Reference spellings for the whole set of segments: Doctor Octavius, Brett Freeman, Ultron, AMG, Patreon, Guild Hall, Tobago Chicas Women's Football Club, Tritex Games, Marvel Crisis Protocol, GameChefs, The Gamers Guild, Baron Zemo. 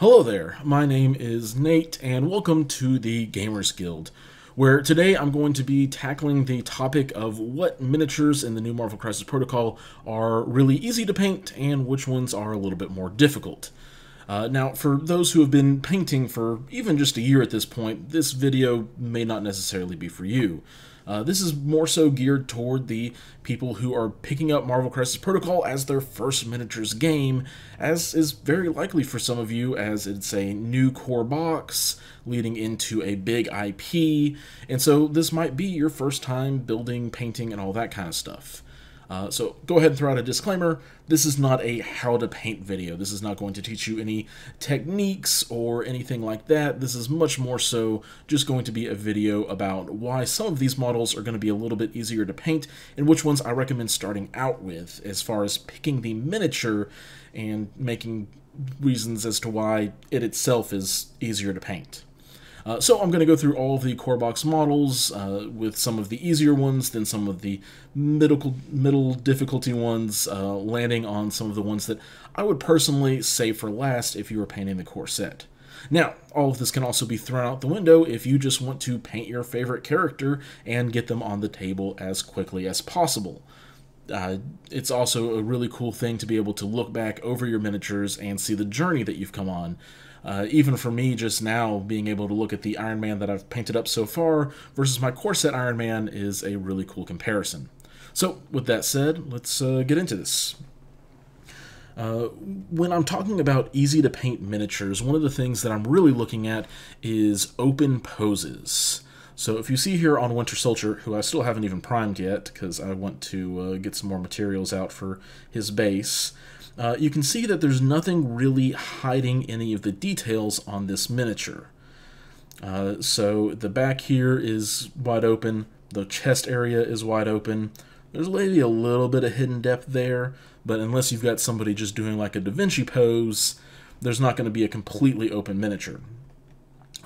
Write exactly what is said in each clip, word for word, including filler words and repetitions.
Hello there, my name is Nate, and welcome to the Gamers Guild, where today I'm going to be tackling the topic of what miniatures in the new Marvel Crisis Protocol are really easy to paint and which ones are a little bit more difficult. Uh, now, for those who have been painting for even just a year at this point, this video may not necessarily be for you. Uh, this is more so geared toward the people who are picking up Marvel Crisis Protocol as their first miniatures game, as is very likely for some of you, as it's a new core box leading into a big I P, and so this might be your first time building, painting, and all that kind of stuff. Uh, so go ahead and throw out a disclaimer, this is not a how to paint video. This is not going to teach you any techniques or anything like that. This is much more so just going to be a video about why some of these models are going to be a little bit easier to paint and which ones I recommend starting out with as far as picking the miniature and making reasons as to why it itself is easier to paint. Uh, so I'm going to go through all of the core box models, uh, with some of the easier ones, then some of the middle, middle difficulty ones, uh, landing on some of the ones that I would personally save for last if you were painting the core set. Now, all of this can also be thrown out the window if you just want to paint your favorite character and get them on the table as quickly as possible. Uh, it's also a really cool thing to be able to look back over your miniatures and see the journey that you've come on. Uh, even for me just now, being able to look at the Iron Man that I've painted up so far versus my core set Iron Man is a really cool comparison. So with that said, let's uh, get into this. Uh, when I'm talking about easy to paint miniatures, one of the things that I'm really looking at is open poses. So if you see here on Winter Soldier, who I still haven't even primed yet because I want to uh, get some more materials out for his base, Uh, you can see that there's nothing really hiding any of the details on this miniature. Uh, so the back here is wide open, the chest area is wide open. There's maybe a little bit of hidden depth there, but unless you've got somebody just doing like a Da Vinci pose, there's not going to be a completely open miniature.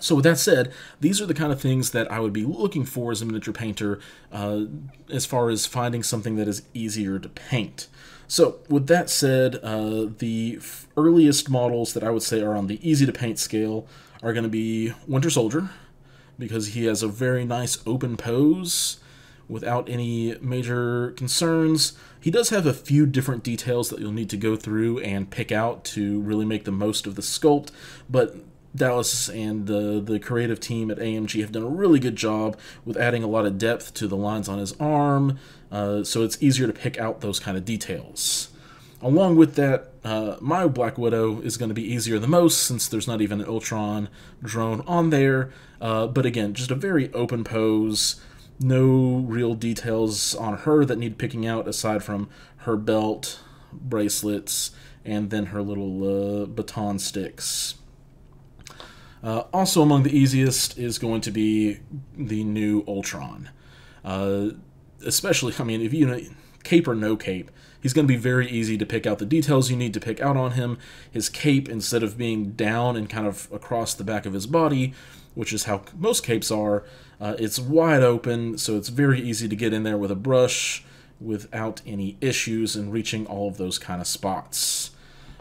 So with that said, these are the kind of things that I would be looking for as a miniature painter, uh, as far as finding something that is easier to paint. So with that said, uh, the earliest models that I would say are on the easy to paint scale are going to be Winter Soldier, because he has a very nice open pose without any major concerns. He does have a few different details that you'll need to go through and pick out to really make the most of the sculpt, but Dallas and the, the creative team at A M G have done a really good job with adding a lot of depth to the lines on his arm, uh, so it's easier to pick out those kind of details. Along with that, uh, my Black Widow is going to be easier than most since there's not even an Ultron drone on there, uh, but again, just a very open pose, no real details on her that need picking out aside from her belt, bracelets, and then her little uh, baton sticks. Uh, also among the easiest is going to be the new Ultron. Uh, especially, I mean, if you know, cape or no cape, he's going to be very easy to pick out the details you need to pick out on him. His cape, instead of being down and kind of across the back of his body, which is how most capes are, uh, it's wide open, so it's very easy to get in there with a brush without any issues and reaching all of those kind of spots.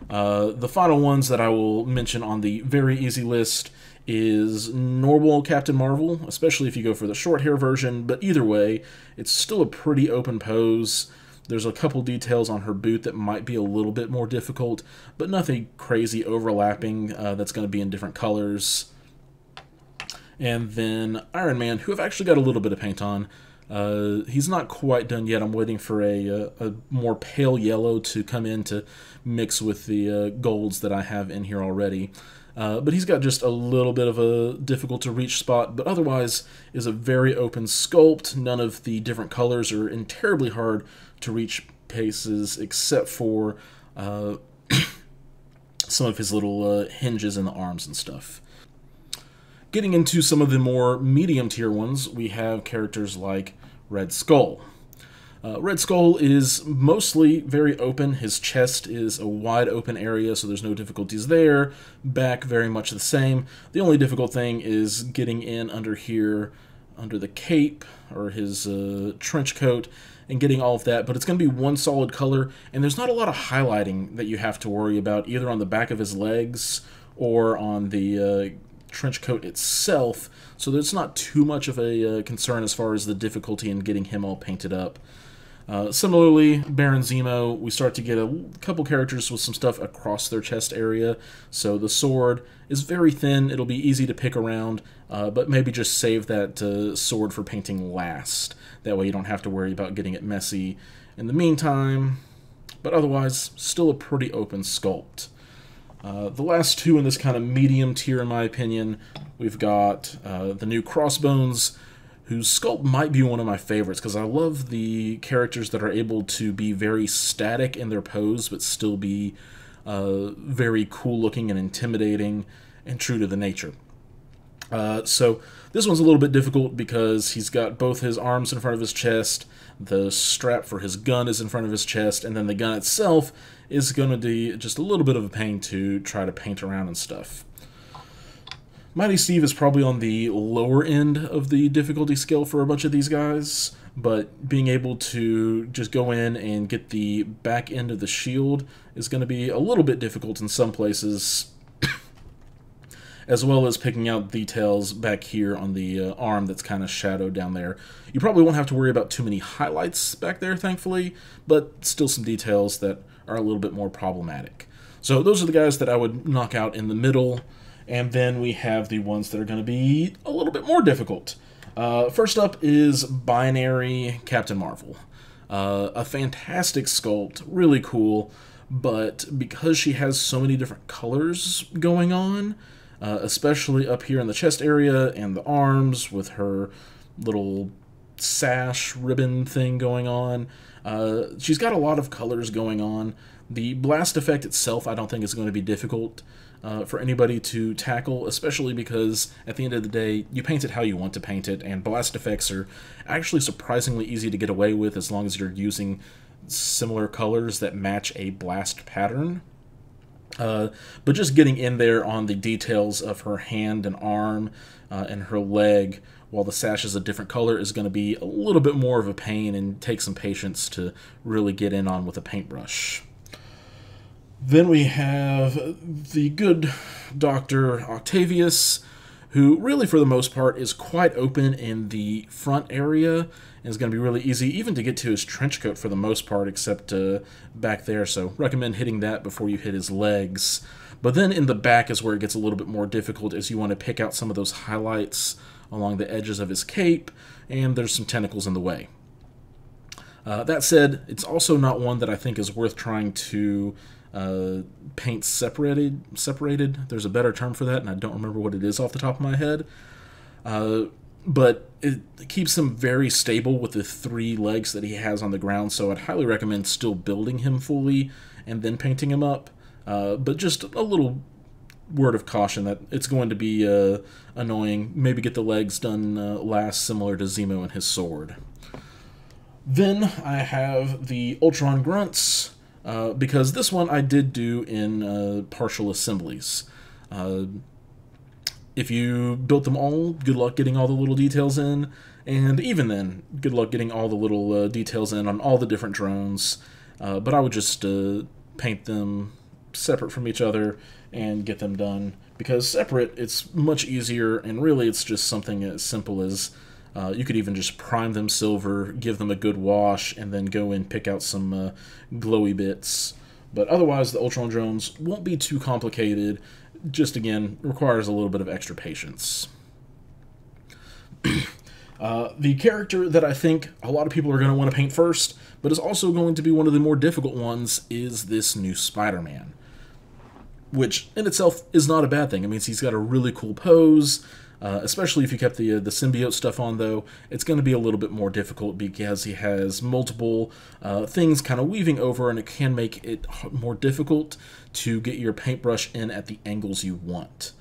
Uh, the final ones that I will mention on the very easy list is normal Captain Marvel, especially if you go for the short hair version, but either way, it's still a pretty open pose. There's a couple details on her boot that might be a little bit more difficult, but nothing crazy overlapping uh, that's going to be in different colors. And then Iron Man, who I've actually got a little bit of paint on. Uh, he's not quite done yet. I'm waiting for a, a, a more pale yellow to come in to mix with the uh, golds that I have in here already. Uh, but he's got just a little bit of a difficult to reach spot, but otherwise is a very open sculpt. None of the different colors are in terribly hard to reach places except for uh, some of his little uh, hinges in the arms and stuff. Getting into some of the more medium tier ones, we have characters like Red Skull. Uh, Red Skull is mostly very open. His chest is a wide open area, so there's no difficulties there. Back, very much the same. The only difficult thing is getting in under here, under the cape, or his uh, trench coat, and getting all of that. But it's going to be one solid color, and there's not a lot of highlighting that you have to worry about, either on the back of his legs or on the uh, trench coat itself, so there's not too much of a uh, concern as far as the difficulty in getting him all painted up. Uh, similarly, Baron Zemo, we start to get a couple characters with some stuff across their chest area, so the sword is very thin, it'll be easy to pick around, uh, but maybe just save that uh, sword for painting last. That way you don't have to worry about getting it messy in the meantime, but otherwise, still a pretty open sculpt. Uh, the last two in this kind of medium tier, in my opinion, we've got uh, the new Crossbones, whose sculpt might be one of my favorites, because I love the characters that are able to be very static in their pose, but still be uh, very cool-looking and intimidating and true to the nature. Uh, so this one's a little bit difficult because he's got both his arms in front of his chest, the strap for his gun is in front of his chest, and then the gun itself is going to be just a little bit of a pain to try to paint around and stuff. Mighty Steve is probably on the lower end of the difficulty scale for a bunch of these guys, but being able to just go in and get the back end of the shield is going to be a little bit difficult in some places, as well as picking out details back here on the uh, arm that's kind of shadowed down there. You probably won't have to worry about too many highlights back there, thankfully, but still some details that are a little bit more problematic. So those are the guys that I would knock out in the middle. And then we have the ones that are going to be a little bit more difficult. Uh, first up is Binary Captain Marvel. Uh, a fantastic sculpt, really cool, but because she has so many different colors going on, uh, especially up here in the chest area and the arms with her little sash ribbon thing going on, uh, she's got a lot of colors going on. The blast effect itself I don't think is going to be difficult Uh, for anybody to tackle, especially because at the end of the day, you paint it how you want to paint it, and blast effects are actually surprisingly easy to get away with as long as you're using similar colors that match a blast pattern. Uh, but just getting in there on the details of her hand and arm uh, and her leg while the sash is a different color is going to be a little bit more of a pain and take some patience to really get in on with a paintbrush. Then we have the good Doctor Octavius, who really for the most part is quite open in the front area, and is going to be really easy even to get to his trench coat for the most part, except uh, back there, so recommend hitting that before you hit his legs. But then in the back is where it gets a little bit more difficult, as you want to pick out some of those highlights along the edges of his cape, and there's some tentacles in the way. Uh, that said, it's also not one that I think is worth trying to Uh, paint separated, separated. There's a better term for that, and I don't remember what it is off the top of my head. Uh, but it keeps him very stable with the three legs that he has on the ground, so I'd highly recommend still building him fully and then painting him up. Uh, but just a little word of caution that it's going to be uh, annoying. Maybe get the legs done uh, last, similar to Zemo and his sword. Then I have the Ultron Grunts, Uh, because this one I did do in uh, partial assemblies. Uh, if you built them all, good luck getting all the little details in, and even then, good luck getting all the little uh, details in on all the different drones, uh, but I would just uh, paint them separate from each other and get them done, because separate, it's much easier, and really it's just something as simple as Uh, you could even just prime them silver, give them a good wash, and then go and pick out some uh, glowy bits. But otherwise, the Ultron drones won't be too complicated. Just, again, requires a little bit of extra patience. uh, the character that I think a lot of people are going to want to paint first, but is also going to be one of the more difficult ones, is this new Spider-Man. Which, in itself, is not a bad thing. It means he's got a really cool pose. Uh, especially if you kept the uh, the symbiote stuff on, though, it's going to be a little bit more difficult because he has multiple uh, things kind of weaving over, and it can make it more difficult to get your paintbrush in at the angles you want.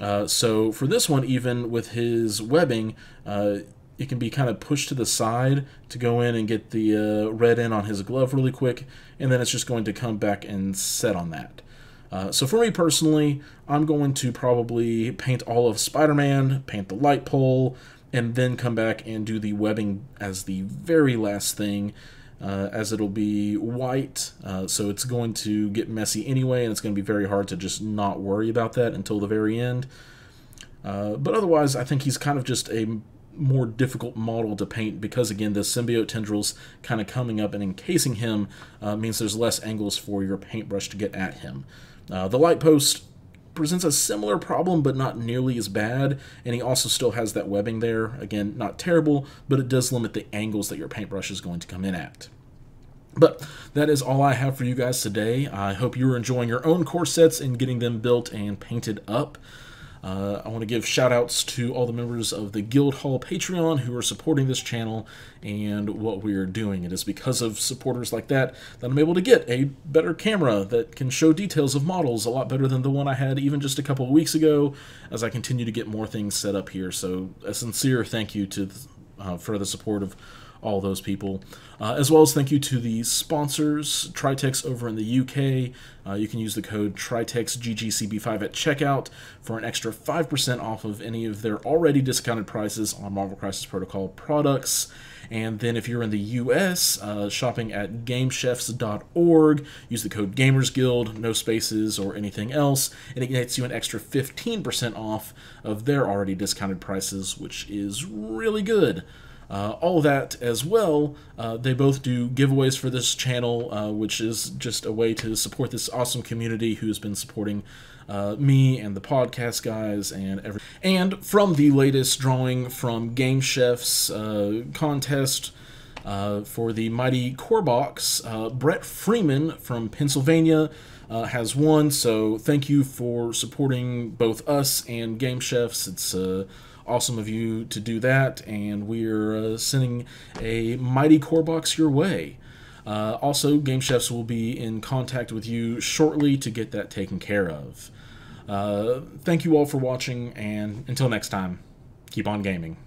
Uh, so for this one, even with his webbing, uh, it can be kind of pushed to the side to go in and get the uh, red in on his glove really quick, and then it's just going to come back and set on that. Uh, so for me personally, I'm going to probably paint all of Spider-Man, paint the light pole, and then come back and do the webbing as the very last thing, uh, as it'll be white, uh, so it's going to get messy anyway, and it's going to be very hard to just not worry about that until the very end. Uh, but otherwise, I think he's kind of just a more difficult model to paint because, again, the symbiote tendrils kind of coming up and encasing him uh, means there's less angles for your paintbrush to get at him. Uh, the light post presents a similar problem, but not nearly as bad, and he also still has that webbing there. Again, not terrible, but it does limit the angles that your paintbrush is going to come in at. But that is all I have for you guys today. I hope you are enjoying your own core sets and getting them built and painted up. Uh, I want to give shout-outs to all the members of the Guild Hall Patreon who are supporting this channel and what we are doing. It is because of supporters like that that I'm able to get a better camera that can show details of models a lot better than the one I had even just a couple of weeks ago, as I continue to get more things set up here. So a sincere thank you to uh, for the support of all those people, uh, as well as thank you to the sponsors, Tritex over in the U K. Uh, you can use the code Tritex G G C B five at checkout for an extra five percent off of any of their already discounted prices on Marvel Crisis Protocol products. And then if you're in the U S, uh, shopping at game chefs dot org, use the code Gamers Guild, no spaces or anything else, and it gets you an extra fifteen percent off of their already discounted prices, which is really good. Uh, all that as well, uh, they both do giveaways for this channel, uh, which is just a way to support this awesome community who has been supporting uh, me and the podcast guys and every. And from the latest drawing from Game Chef's uh, contest uh, for the Mighty Core Box, uh, Brett Freeman from Pennsylvania uh, has won. So thank you for supporting both us and Game Chefs. It's a uh, awesome of you to do that, and we're uh, sending a Mighty Core Box your way. Uh, also, Game Chefs will be in contact with you shortly to get that taken care of. Uh, thank you all for watching, and until next time, keep on gaming.